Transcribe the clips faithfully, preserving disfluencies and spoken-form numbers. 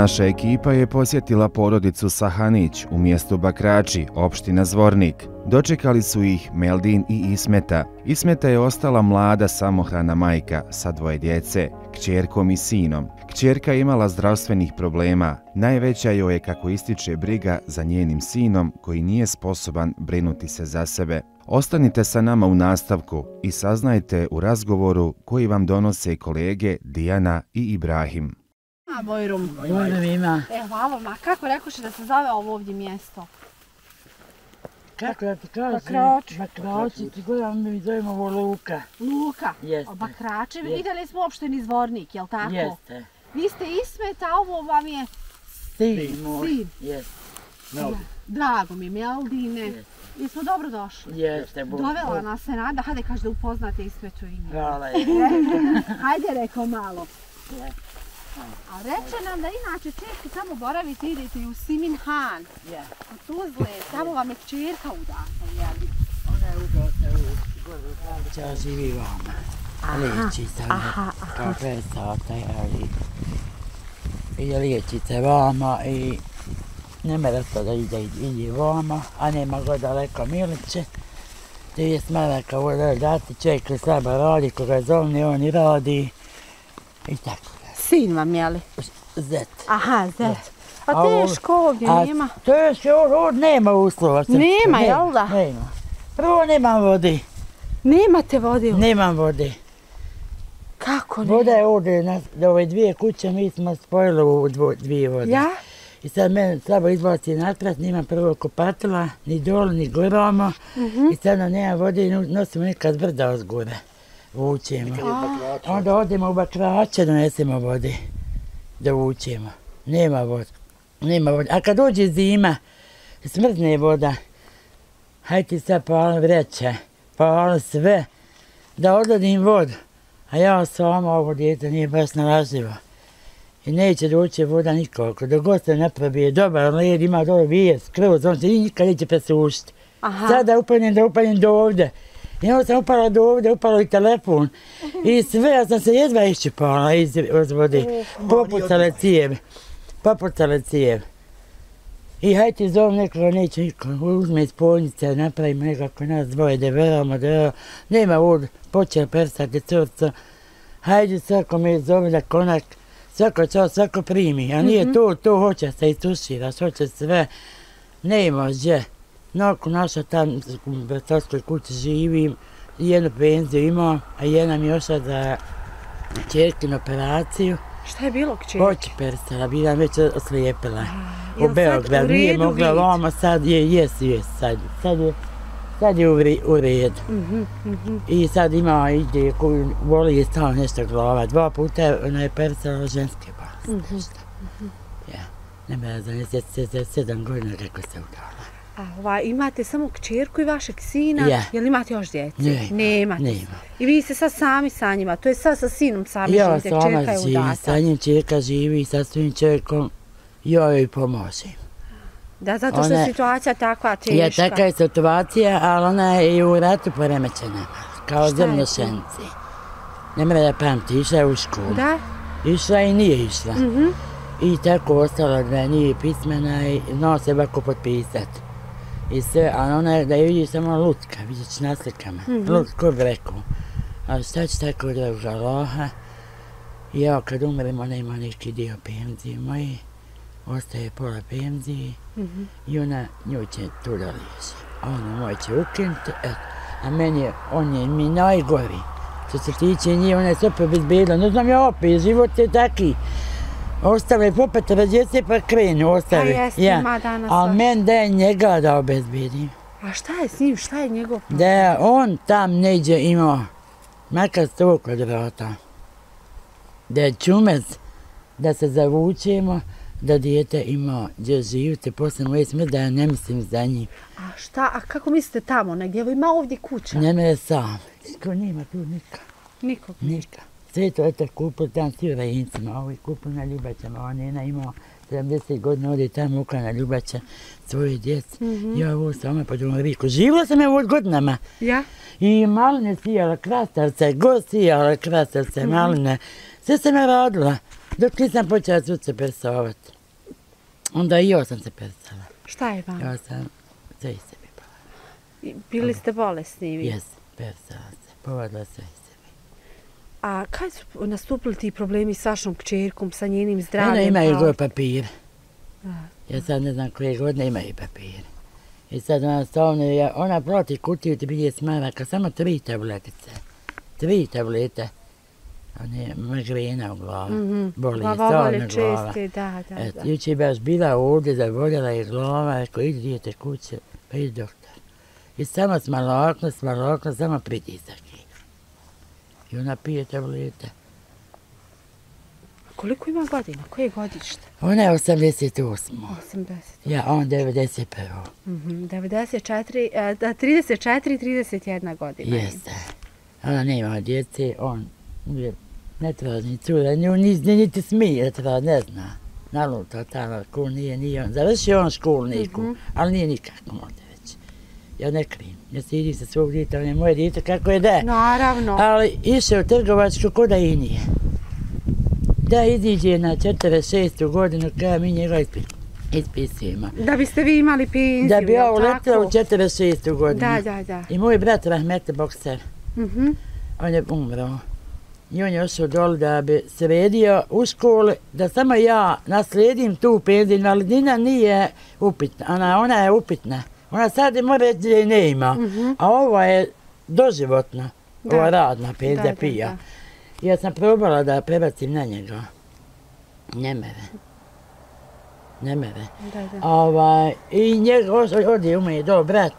Naša ekipa je posjetila porodicu Sahanić u mjestu Bakrači, opština Zvornik. Dočekali su ih Meldin i Ismeta. Ismeta je ostala mlada samohrana majka sa dvoje djece, kćerkom i sinom. Kćerka je imala zdravstvenih problema. Najveća joj je, kako ističe, briga za njenim sinom koji nije sposoban brinuti se za sebe. Ostanite sa nama u nastavku i saznajte u razgovoru koji vam donose kolege Dijana i Ibrahim. A Bojrum. Bojrum ima. E, hvala vam. A kako rekoše da se zove ovo ovdje mjesto? Kako ja ti kažem? Bakrači. Bakrači, ti gledam, mi zovemo ovo Luka. Luka? Jeste. Bakrači, vidjeli smo opšteni Zvornik, jel' tako? Jeste. Vi ste Ismeta, a ovo vam je... Sin moj. Sin. Jeste. Meldin. Drago mi je, Meldine. Jeste. Jesmo dobro došli. Jeste, Bog. Dovela nas se Nada, hajde kaži da upoznate Ismetu ime. Hvala je. Hajde, reko malo. A reče nam da inače često tamo boravite, idete i u Simin Han, u Tuzle, tamo vam je kćerka udata, jel? Ona je udata u Gordovića, živi vama, liječi se vama, kao presata, jel? I liječi se vama i ne mora to da ide vama, a nema go daleko Miliće. Ti je smaraka u dati, čovjek li slaba radi, koga zovni, on i radi i tako. Sin vam, jeli? Zet. Aha, zet. A teško ovdje nema? Teško ovdje nema uslova. Nema, jel da? Nema. Prvo nemam vode. Nemate vode? Nemam vode. Kako nema? Voda je ovdje, da ove dvije kuće mi smo spojili u dvije vode. Ja? I sad mene slabo izvlaci natrat, nimam prvo kopatila, ni dole, ni gledamo. I sad nam nema vode i nosimo nekad brda od gore. Vučemo. Onda odemo u Bakrače, donesemo vode da vučemo. Nema vode. Nema vode. A kad dođe zima, smrzne voda. Hajde ti sad palim vreće, palim sve, da odladim vodu. A ja s vama ovo djete nije baš nalaživo. I neće doći voda nikoliko. Dok god se ne probije dobar led, ima dobro vijes, skroz, on se nikad neće presušiti. Sada upadnem da upadnem do ovdje. Ja sam upala do ovdje, upala i telefon i sve, ja sam se jedva iščipala iz vode, popucale cijeve, popucale cijeve. I hajde ti zovem nekoga, neće nikoga, uzme iz polnice, napravimo nekako nas dvoje, da veramo, da veramo, nema ovdje, počeo persati crca, hajde svako me zove na konak, svako čao, svako primi, a nije to, to hoće se istuširaš, hoće sve, ne može. Nakon naša tam u bratovskoj kući živim, jednu penziju imam, a jedna mi je ošla za kćerkinu operaciju. Šta je bilo kćerke? Oči persala, bila već oslijepila. U Beograd, nije mogla vama, sad je, jesu, jesu, sad je u redu. I sad ima, ide, voli je stalo nešto glava, dva puta ona je persala ženske bolesti. Ne mera za sedam godina kako se udala. Imate samo kćerku i vašeg sina, jel imate još djece? Nemate. I vi ste sad sami sa njima, to je sad sa sinom sami živite, kćerka je udata. Ja sama živim, sa njim kćerka živi i sa svojim čovjekom joj pomožem. Da, zato što je situacija takva teška. Je, takva je situacija, ali ona je i u ratu poremećena, kao zemljošenci. Ne mora da pamti, išla je u školu. Da? Išla i nije išla. I tako ostala da nije pismena i znao se bako potpisati. I sve, ali ona je da je vidiš samo lutka, vidiš na slikama, lutko bi rekao. Ali šta će tako da je užaloha? I evo kad umrem, ona ima neki dio penzije moje, ostaje pola penzije i ona nju će tu da liješi. A ono moje će ukinuti, a meni je, on je mi najgori. Što se tiče nje, ona je super bezbedla, no znam ja opet, život je taki. Ostave popetara djece pa krenu, ostave. A jeste, ima danas. Ali men da je njega da obezbedim. A šta je s njim, šta je njegov problem? Da je on tam neđe imao, makar sto kvadrata. Da je čumec, da se zavučemo, da dijete ima gdje živite, posle moje smrti, da ja ne mislim za njim. A šta, a kako mislite tamo, negdje ima ovdje kuća? Ne mere sam, niko nema tu nikak. Nikog? Nikak. Sve to je to kupilo tam svi u Rajincima, ovo je kupilo na Ljubaćama, ona je imao sedamdeset godina, ovdje je ta muka na Ljubaća, svoje djece. Ja ovo sama pod ovom riku, živila sam evo od godinama. Ja? I maline sijala, krastavce, go sijala krastavce, maline, sve sam je radila. Dok nisam počela se persovati. Onda i joj sam se persala. Šta je vam? Ja sam sve i sebi povadila. Bili ste bolesni vi? Jes, persala se, povadila sve i sebi. A kada su nastupili ti problemi s vašom kćerkom, sa njenim zdravim? Ona ima još dvoje papire. Ja sad ne znam koje godine ima i papire. I sad ona stavljena, ona proti kutiju ti bilje smaraka, samo tri tabletice. Tri tablete. Ona je migrena u glavu, boli je stavljena glava. Juče je baš bila ovdje, zavoljela je glava, rekao idu dijete kuće, pa idu doktor. I samo smalokno, smalokno, samo pritisak je. I ona pije tablete. Koliko ima godina? Koje je godište? Ona je osamdeset osam. osamdeset osam. Ja, on devedeset prva. devedeset četiri, trideset četiri, trideset jedna godina. Jeste. Ona nema djece, on ne tražni cura, niti smije, ne zna. Naluta tamo, ko nije, nije on. Završio on školu neku, ali nije nikako možda već. Ja ne krim, ja sidim sa svog djeta, on je moje djete, kako je da. Naravno. Ali išao trgovačko, ko da i nije. Da, iziđe na četrdeset šestu godinu kada mi njega ispisujemo. Da biste vi imali penziju, tako? Da bi ja uletila u četrdeset šestu godinu. Da, da, da. I moj brat Rahmeta, bokser, on je umrao. I on je ošao dole da bi sredio u školi, da samo ja naslijedim tu penziju. Invalidnina nije upitna, ona je upitna. Ona sad mora reći da je ne ima, a ova je doživotna, ova radna penzija pija. Ja sam probala da prebacim na njega. Ne mere. Ne mere. I njega odi u me do brat.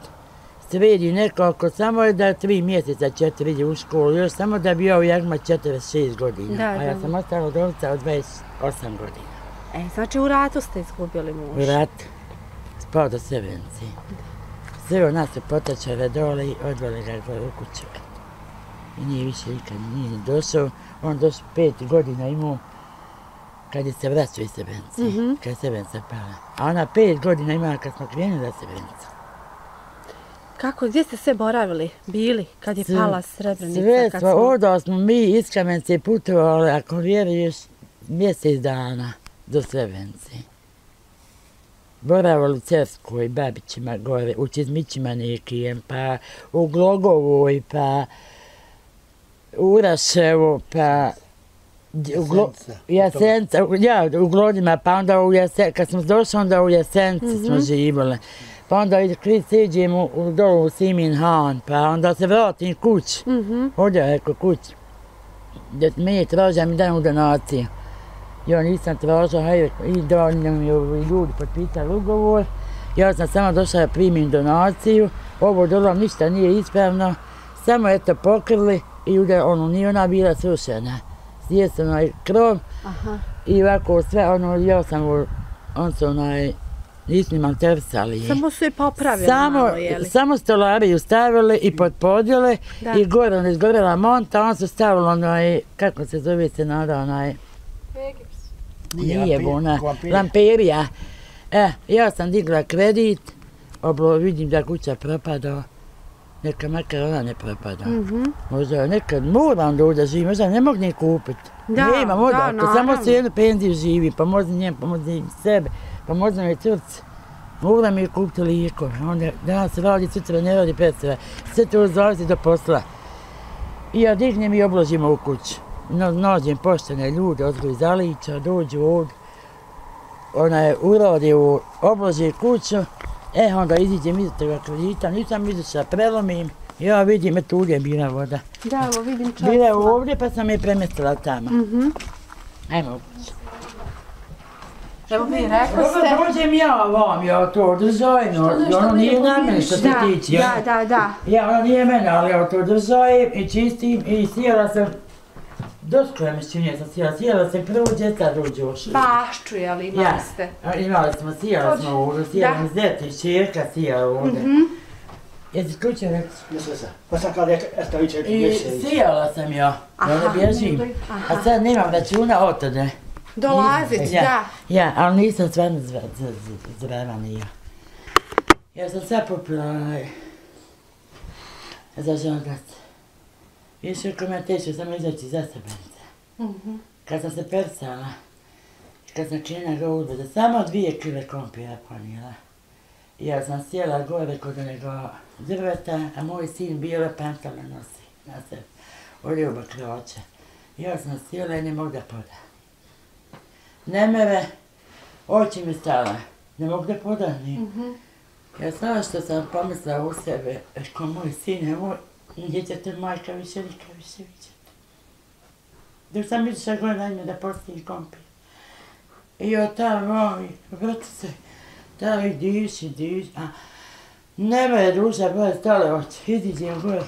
Sredi nekoliko, samo da tri mjeseca četiri ide u školu. Još samo da bi joj jagma četrdeset šest godina. A ja sam ostala udovica od dvadeset osam godina. E, znači u ratu ste izgubili muž? U ratu. Spao do Srebrenice. Sve od nas su potačale dole i odvali ga u kuću. I nije više nikad nije došao. On došao pet godina imao kad je se vraćao iz Srebrenice, kad je Srebrenica pala. A ona pet godina imala kad smo krenuli za Srebrenicu. Kako, gdje ste sve boravili, bili, kad je pala Srebrenica? Sve smo, odao smo mi iz Kamenice putovali, ako vjeruješ, mjesec dana do Srebrenice. Boravali u Cerskoj, Babićima gore, u Čizmićima nekijem, pa u Glogovoj, pa u Uraševo, pa u Glodima, pa onda u Jesence, kad smo došli onda u Jesence smo živjeli. Pa onda iđem dolu u Simin Han, pa onda se vratim kući, hodio reko kući. Mi traža mi dan u donaciju. Ja nisam tražao, i da nam je ljudi potpisali ugovor. Ja sam samo došla da primim donaciju, ovo dolom ništa nije ispravno, samo eto pokrili. I ono, nije ona bila srušena. Sjesu onaj krov i ovako sve, ono, ja sam, on su onaj, nisu nima tersali. Samo su je popravili malo, jeli? Samo stolariju stavili i podpodjeli i gore, ono, izgorela monta, on su stavili onaj, kako se zove se nada, onaj... Egips. Nije ona, lampirija. E, ja sam digla kredit, oblo, vidim da kuća propadao. Neka makar ona ne propada. Možda nekad moram da ovdje živim, možda ne mogu nje kupiti. Nema, možda, samo se jednu penziju živim, pomozi njem, pomozi sebe, pomozi nam je crce. Moram je kupiti lijekove, onda danas radi, sutra ne radi pesera. Sve to zavisi do posla. I ja dignem i obložimo u kuću. Nađem poštene ljude, odgoju zalića, dođu ovdje. Ona je urodi, obloži kuću. E, onda iziđem iz toga kredita, nisam izišla, prelomim. Ja vidim, eto ulje je bila voda. Da, ovo vidim čovjek. Bila je ovdje, pa sam je premestila tamo. Ajmo u kuću. Evo mi rekao ste... Ovo dođem ja vam, ja to održajno. Ono nije na mene što se tiče. Da, da, da. Ja, ono nije mene, ali ja to održajem i čistim i sjela sam... Doskole mišćenje sam sjela, sjela sam prvo djeca dođe u šupu. Bašću, jel imali ste? Imali smo, sjela smo ovdje, sjela mi zeti i čerka sjela ovdje. Jesi kuće reći? Mislim sam, pa sam kada jeste ovi čerke bješe. I sjela sam ja, da bježim, a sad nemam računa otode. Dolazit, da. Ja, ali nisam stvarno zvremana ja. Jer sam sad popila za žondac. Više ako me tešao, samo izaći za Srebrenice. Kad sam se persala, Kad sam činila ga uzbeda, samo dvije kile krompira ponijela. Ja sam sjela gore kod njega drveta, a moj sin bijele pantale nosi na sebi, od ljuba kroća. Ja sam sjela i ne mogu da poda. Ne mere, oči mi stala, ne mogu da poda nije. Ja znala što sam pomisla u sebe, ko moj sine, djećete majka više, nikad više vidjeti. Dok sam išla gore na ime da postijem krompir. I od tamo, vrti se, tamo i diši, diši, a nema je duša, boje stale oči, iziđe je gore,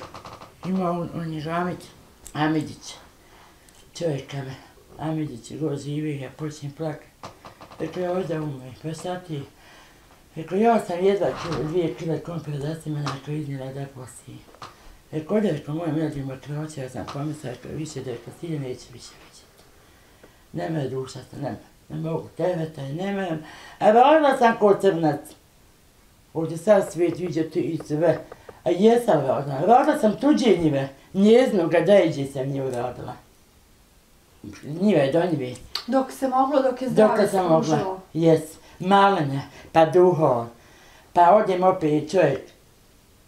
ima on je Amid, Amidić, čovjeka me, Amidić je gore živi, ja počnem plakati. Rekla je ovdje umre, pa šta ti? Rekla, ja sam jedva dvije kile krompira da si me neko iznijela da postijem. Rekla, ovdje, rekla, moja Meldin mrtvača, ja sam pomisla, rekla, više da je postijem, neće više vidjeti. Nema je duša, nema. Ne mogu teveta i nemam, a rodila sam ko crnac. Ovdje sad svijet vidjeti i sve, a jesam rodila. Rodila sam tuđe njive, njeznu ga dajđe sam nju rodila. Njive do njive. Dok se moglo, dok je zdravlje služilo. Jes, malene, pa duho. Pa odim opet čovjek,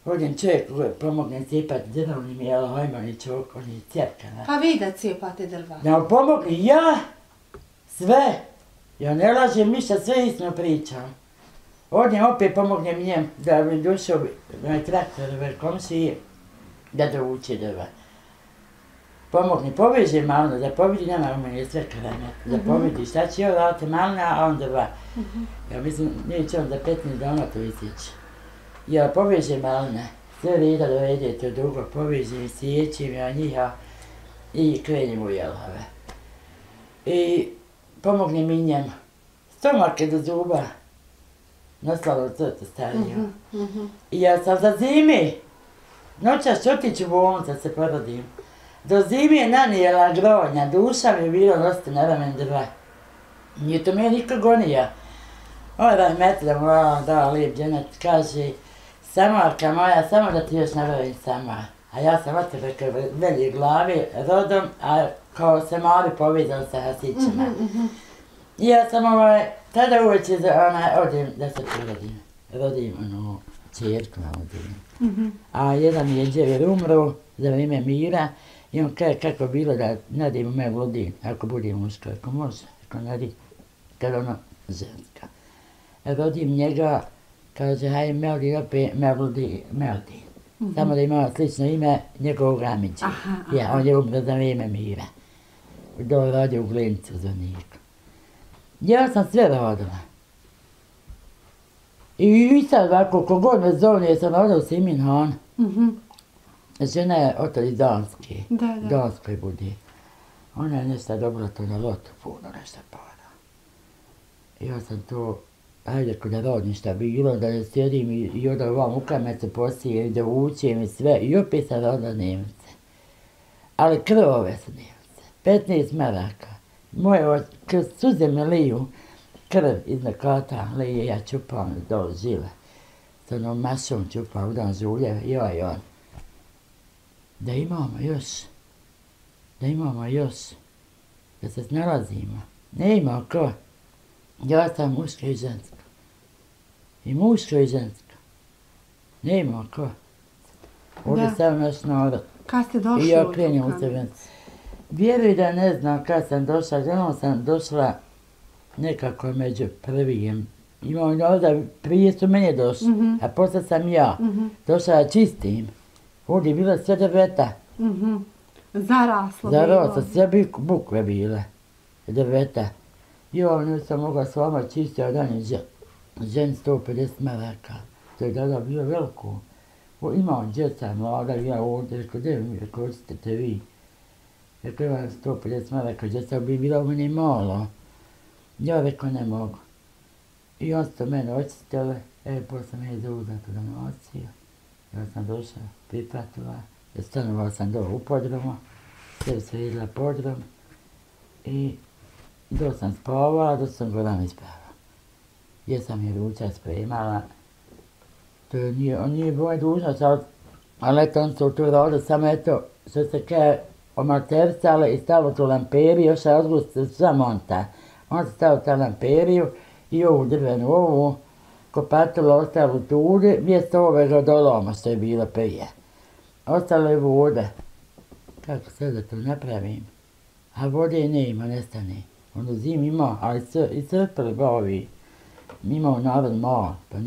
odim čovjek koji pomogne cijepati drva, on im je lojma, on je čovjek, on je cijepkana. Pa vi da cijepate drva. Da pomogli ja. Sve. Ja ne lažem ništa, sve istno pričam. Odim opet pomognem njem da mi dušo na traktor komšije da dovuče drva. Pomogni, poveže malno, da povedi nama, u meni je sve krene. Da povedi šta će joj rata malna, a on drva. Ja mislim, neće on da petni doma to isići. Ja poveže malna, sve reda dovede to dugo, povežem i sjećim ja njiha i krenim u jelove. I pomogne mi njemu. Stomak je do zuba. Naslalo crtu stariju. I ja sam za zimi. Noćaš otiću u bolnicu da se porodim. Do zimi je nanijela gronja. Duša mi je bila dosta na ramen dva. Nije to me niko gonija. Ovo rahmetla mu dao lijep dženet. Kaže, samarka moja, samo da ti još nabavim sama. A ja sam od tebe kao velje glavi rodom, a kao se mali povezan sa Hasićima. I ja sam ovaj, tada uveći odim da se porodim. Rodim onu čerku na odim. A jedan je djever umro za vrijeme mira i on kaže kako bilo da nadim u me vlodin, ako budim muško, ako može, ako nadim, kada ono ženska. Rodim njega, kaže, haj Meldi opet, Meldi, Meldi. Samo da imao slično ime njegovog Ramića. Ja, on je umro za vrijeme mira. Do rodi u Glenicu u Zvorniku. Ja sam sve rodila. I sad ovako, kogod me zovne, ja sam rodila u Simin Han. Žena je otac iz Danske. Danskoj budi. Ona je nešto dobila to na lotu, puno nešto para. Ja sam to... Ajde, ako da rodim šta bilo, da sjedim i onda ovam u kamecu posijem, da uvučem i sve, i opet sam rodila Njemice. Ali krvove su Njemice, petnaest maraka. Moje suze me liju, krv iznad kata lije, ja čupam dol žile. S onom mašom čupam, udan žulje, joj, joj. Da imamo još, da imamo još, da se snalazimo. Ne imao ko. Ja sam muška i ženska. I muška i ženska. Ne imao ko. Ovdje sam naš narod. Kad ste došli u Kamenica? I ja krenim u sebe. Vjeruj da ne znam kad sam došla. Želom sam došla nekako među prvijem. Imam ovdje, prije su mene došli, a posle sam ja. Došla čistim. Ovdje je bila sve drveta. Zaraslo bilo. Zaraslo, sve bukve bile. Drveta. Jo, nisam mogla s vama čistiti, a dan je žen sto pedeset maraka. To je tada bilo veliko. Imao djeca mlada, ja ovdje, rekao, gdje mi koristite vi? Rekao, imam sto pedeset maraka, djeca bi bilo u meni malo. Ja rekao, ne mogu. I on su mene očistili, e, posle me je zauzat u donocija. Ja sam došla, pripratila, stanovao sam dole u podromu, sve se idla podrom. Do sam spavala, do sam godam isprava. Ja sam je ruča spremala. To nije moja dužnost, ali eto on su tu roda, samo eto, što se kaže, omatercale i stalo tu lamperi, još razgust sa monta. On se stao tam na periju i ovu drvenu ovu kopatilo ostalo tude, mjesto ove žodoloma što je bilo prije. Ostalo je voda. Kako sad da to napravim? A vode ne ima, nestane. Ono zim ima, ali i crpili bovi. Imao narod malo, pa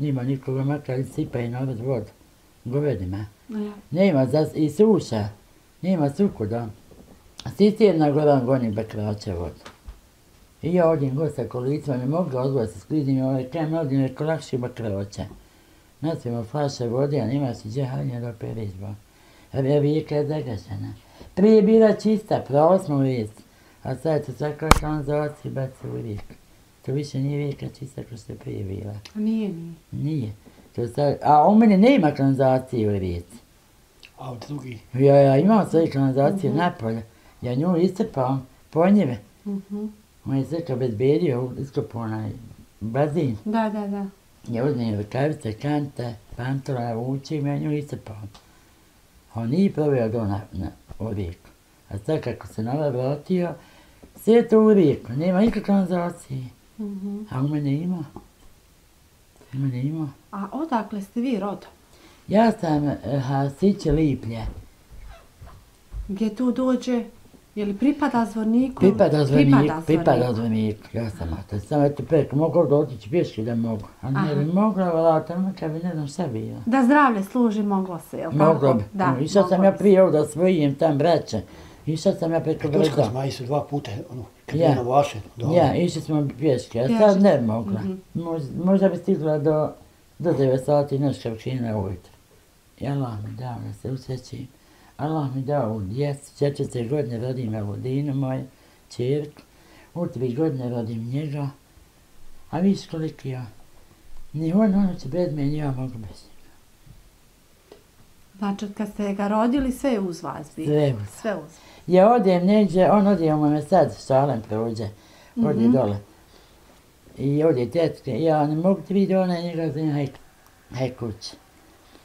nima nikoga makar sipa i narod vodu. Govedima. Nema i suša. Nema sukuda. Cisterna goran goni bakrače vodu. I ja odim god sa kolicima, ne mogla odvojati se, sklizim ovaj kem, odim neko lakši bakrače. Nasvimo flaše vode, a nema se džahanja do perizba. Rijeka je zagašena. Prije je bila čista, prosmo rijec, a sad su čakao sam za oci baca u rijeku. To više nije rijeka čista kao što je prije bila. A nije nije? Nije. A u mene nema kanalizacije u rijeci. A u drugi? Ja imam svoje kanalizacije napolje. Ja nju iscrpao ponjeve. On je crkao bezbedio, iskopao onaj bazin. Da, da, da. Ja uzmem rukavice, kante, pantola, vučim, ja nju iscrpao. On nije proveo do u rijeku. A sad kako se nova vratio, sve je to u rijeku. Nema nikakve kanalizacije. A u mene ima. U mene ima. A odakle ste vi rodom? Ja sam Siće-Liplje. Gdje tu dođe? Je li pripada Zvorniku? Pripada Zvorniku, pripada Zvorniku. Ja sam otac. Samo eto preko mogu ovdje otići pješki da mogu. Ali ne bi mogla, vlata, kad bi ne znam šta bila. Da zdravlje služi, moglo se, jel' tako? Moglo bi. Išao sam ja prije ovdje osvojijem tam braća. Išao sam ja preko Brzo. Točka smo išli dva puta, kad je na Vašenu. Ja, išli smo pješki, a sad ne bi mogla. Možda bi stigla do devet sati i noć kapšina ujutro. I Allah mi dao da se usrećim. Allah mi dao u djecu, četvrte godine rodim Meldinu moju, čerku, u tri godine rodim njega, a viš koliki ja. Ni on, ono će bez me, ni ja mogu bez njega. Znači, kad ste ga rodili, sve je uz vas bilo? Sve uz. Ja odem neđe, on odje u me sad, šalem prođe, odje dole. I odje tetke, ja ne mogu ti vidjeti, ona je njega zna, haj kuće.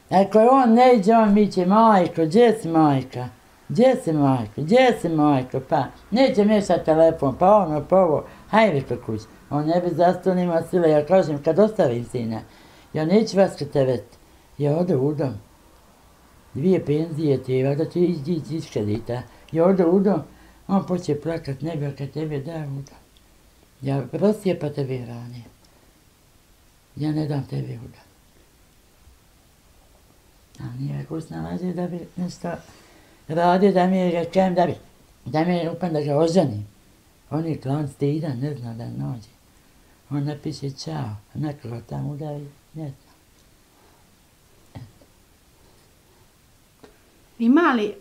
Ako je on neđe, on miće, majko, gdje si majka? Gdje si majko? Gdje si majko? Pa, neće mješati telefon, pa ono, pa ovo, hajde po kući. On ne bi zastao nima sile, ja kažem, kad ostavim sina, ja neću vas krteveti. Ja ode u dom, dvije penzije ti, vada ću ići iz kredita. Ja ode u dom, on poče plakat, ne bi kad tebe daje u dom. Ja prosije pa tebe ranim. Ja ne dam tebe u dom. A nije ga usnalazi da bi nešto radio, da mi ga kajem, da mi upam da ga oženim. On je klon stidan, ne zna da nođe. On napiše čao, nekoga tamo udari, ne znam. Ima li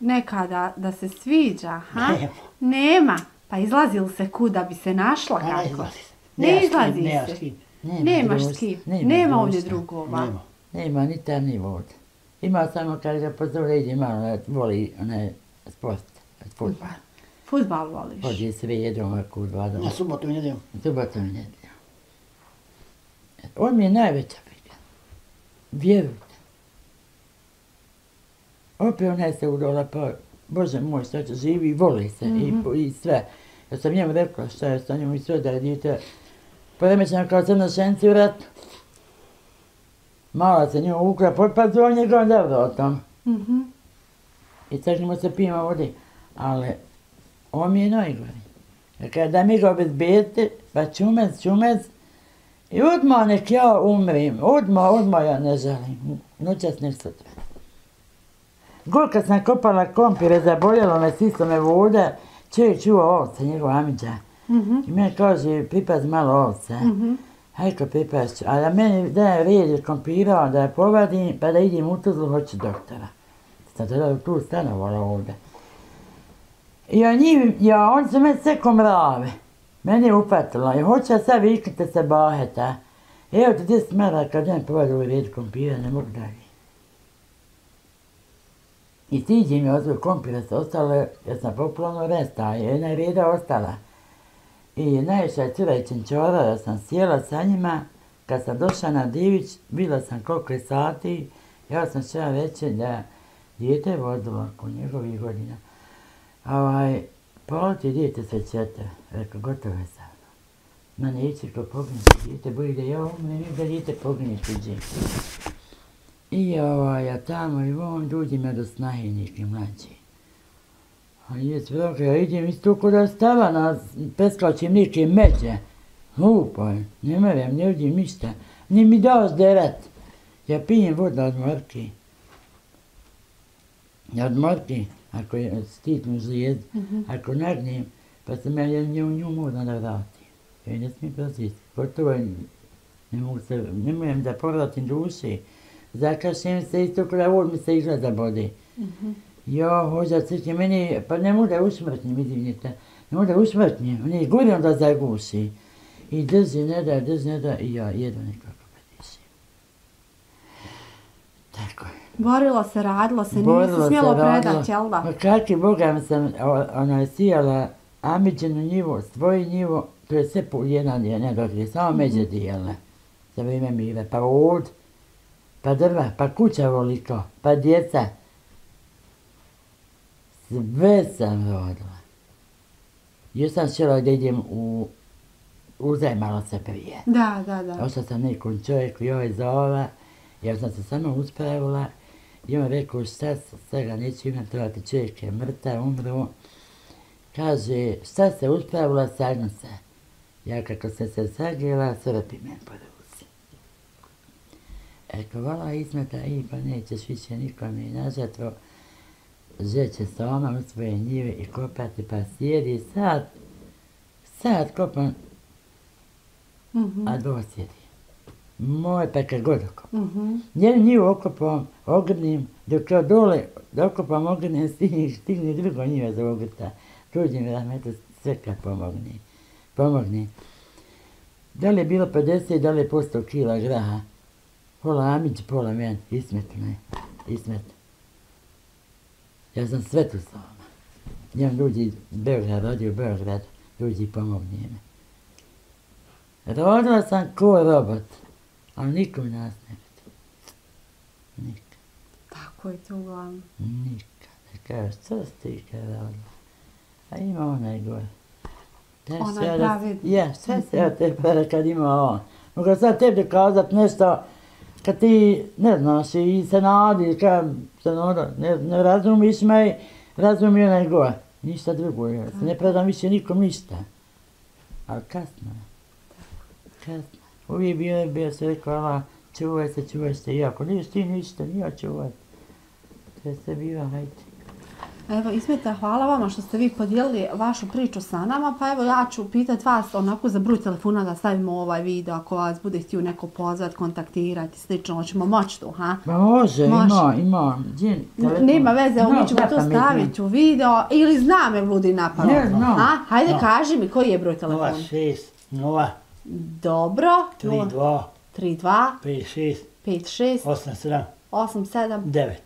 nekada da se sviđa, ha? Nema. Nema. Pa izlazi li se kuda bi se našla kako? Ne izlazi se. Ne izlazi se. Nemaš kim. Nema ovdje drugova. Nema ni tam ni voda. Imao samo kada ga pozdrav iđe malo, voli onaj sport, futbal. Futbal voliš? Hođe sve jedom ovako u dva doma. Na subotu i nedjeljom? Na subotu i nedjeljom. On mi je najveća briga. Vjerujte. Opet onaj se udola, pa Bože moj što će živi i voli se i sve. Ja sam njemu rekla što je sa njom i sve da je djete poremećeno kao crnošenci u ratu. Mala se njom ukra, potpazu on je gledam dobro o tom. I crknimo se pijemo vode. Ali on mi je najgori. Kada mi ga obezbijete, pa čumec, čumec. I odmah nek ja umrim, odmah, odmah ja ne želim. Noćas nek sutra. Gol kad sam kopala kompire, zaboljelo me, sislo me voda. Čovjek čuo ovce, njegov amidža. I meni kaže, pripaz malo ovce. Hajko pripašću, a da meni da je red kompirao da je povadim, pa da idem u Tuzlu, hoću doktora. Sam tada tu stanovala ovdje. I oni su meni sve komrave. Meni je upatilo. I hoću sad viknite se baheta. Evo ti deset maraka, da mi povadi u red kompira, ne mogu dalje. I stiđi mi ozvoj kompira se ostalo, jer sam popolno resta, jedna je reda ostala. I najviša cura i čenčora, ja sam sjela sa njima, kad sam došla na Divić, bila sam koliko je sati, ja sam šla reći da djete je vodilo oko njegovih godina. Polom ti djete se čete, rekao, gotovo je sad. Mane ići ko poginite djete, boji da ja umre, vi da djete poginite djete. I ovaj, ja tamo i on ljudi me do snahe neke mlađe. A jes veliko, ja idem isto kuda stava nas, peskočim neke međe. Lupo je, ne merem, ne vidim ništa. Nije mi dao zderat. Ja pijem voda od morki. Od morki, ako stitnu žlijed, ako nagnem, pa sam ja u nju moram da vratim. Ja ne smijem proziti, gotovo ne moram da povratim duše. Zakašem se isto kada vod mi se izgleda bode. Jo, hođa crke, meni, pa ne mogu da usmrtnim, izvinite. Ne mogu da usmrtnim, on je gore onda zaguši. I drži, ne da, drži, ne da, i ja jedu nekako patišim. Tako je. Borilo se, radilo se, nije se smjelo predat, jel da? Pa kakvi Boga mi sam sijala Amidžinu njivu, svoju njivu, to je sve po jedan nedogri, samo međe dijelne. Za vrijeme mire, pa od, pa drva, pa kuća voliko, pa djeca. Sve sam rodila. Još sam šela gdje idem u... Uzajmala se prije. Da, da, da. Ošla sam nekom čovjeku, joj zove, jer sam se samo uspravila. I on rekao, šta se, svega neću imenovati, čovjek je mrtav, umro. Kaže, šta se uspravila, sagnu se. Ja kako sam se sagljela, svrpi men po ruci. Eko, vola Ismeta, i pa nećeš više nikome na žatvu. Žeće se ona u svoje njive i kopati, pa sjedi sad, sad kopam. A dova sjedi. Moje pa kad god okopam. Njenu njivu okopam, ogrnim, dok kao dole okopam ogrnim, stigne drugo njiva za ogrta. Tuđim rahmetu sve kad pomogni. Da li je bilo pedeset, da li je posto kila graha. Pola Amidž, pola men, Ismet me, Ismet. Ja sam sve tu s vama. Njemu ljudi Beograd, rodi u Beograd, ljudi pomogni me. Rodila sam ko robot, ali nikom nas ne vidi. Nikad. Tako je to uglavnom. Nikad. Da kažeš, co ste ikad rodila? A ima ona i gore. Ona je pravidna. Ja, sve se od te para kad ima on. Mogu sad tebi kazat nešto kad ti ne znaš i se nadi, ne razumiš me, razumi ona i gore. Ništa drugo. Ne predam više nikom ništa. Ali kasno je. Uvijek bio je bio se rekla, čuvaj se, čuvaj se, iako niješ ti ništa, nije čuvaj. To je sve bio, hajde. Evo, Ismeta, hvala vama što ste vi podijelili vašu priču sa nama, pa evo ja ću pitati vas onako za broj telefona da stavimo ovaj video, ako vas bude htio neko pozvat, kontaktirati, slično, hoćemo moći to, ha? Pa može, ima, ima. Nema veze, mi ćemo to staviti u video, ili znam je ludi napametno, ha? Hajde, kaži mi, koji je broj telefona? nula šest nula. Dobro. tri dva. pet šest. osam sedam. devet.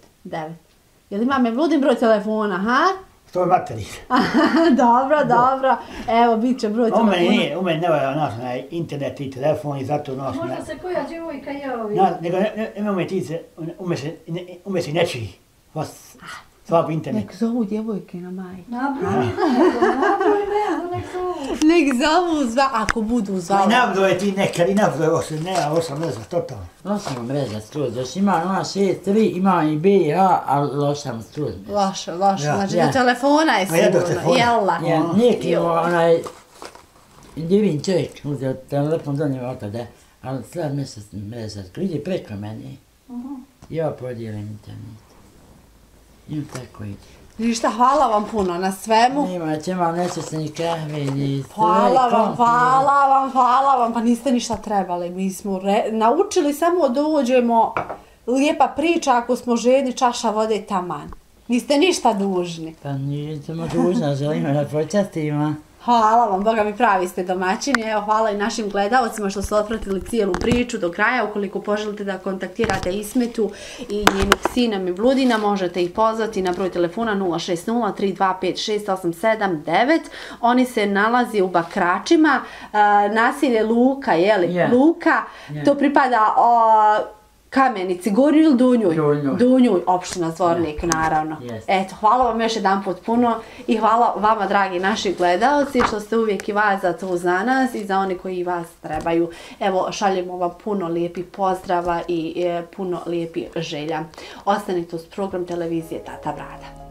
Jel imam je vludin broj telefona, ha? To je baterija. Dobro, dobro. Evo, bit će broj telefona. U meni ne valja naš na internet i telefon i zato naš na... Možda se koja djevojka je ovi. Nego ume se nečiji. Slab internet. Nek zovu djevojke na majke. Nabroj, nabroj me, nek zovu. Nek zovu, ako budu zvali. Nabroj ti nekad i nabroj osam, nema osam mreza, totalno. Loša mu mreza skroz, još ima ona šest tri, ima i B H, ali loša mu skroz mreza. Loša, loša, znači do telefona je sigurno, jela. Neki onaj divin čovjek uzeo telefon do njega otada, ali slab mreza skroz, ide preko meni. Ja podijelim internet. I tako ide. Ništa, hvala vam puno na svemu. Nima, ćemo nešto se ni kahve, ni sve. Hvala vam, hvala vam, hvala vam. Pa niste ništa trebali. Mi smo naučili samo da uđemo lijepa priča ako smo žedni, čaša vode taman. Niste ništa dužni. Pa nismo dužna, želimo da počastima. Hvala vam, Boga mi pravi ste domaćini. Evo, hvala i našim gledalcima što su otpratili cijelu priču do kraja. Ukoliko poželite da kontaktirate Ismetu i njenog sina Mevludina, možete ih pozvati na broj telefona nula šest nula tri dva pet šest osam sedam devet. Oni se nalazi u Bakračima, nasilje Luka, je li? Luka, to pripada... Kamenici, Gornjoj ili Donjoj? Donjoj, opština Zvornik, naravno. Eto, hvala vam još jedan put puno i hvala vama, dragi naši gledalci, što ste uvijek i vas za to za nas i za oni koji vas trebaju. Evo, šaljemo vam puno lijepih pozdrava i puno lijepih želja. Ostanite uz program televizije Tata Brada.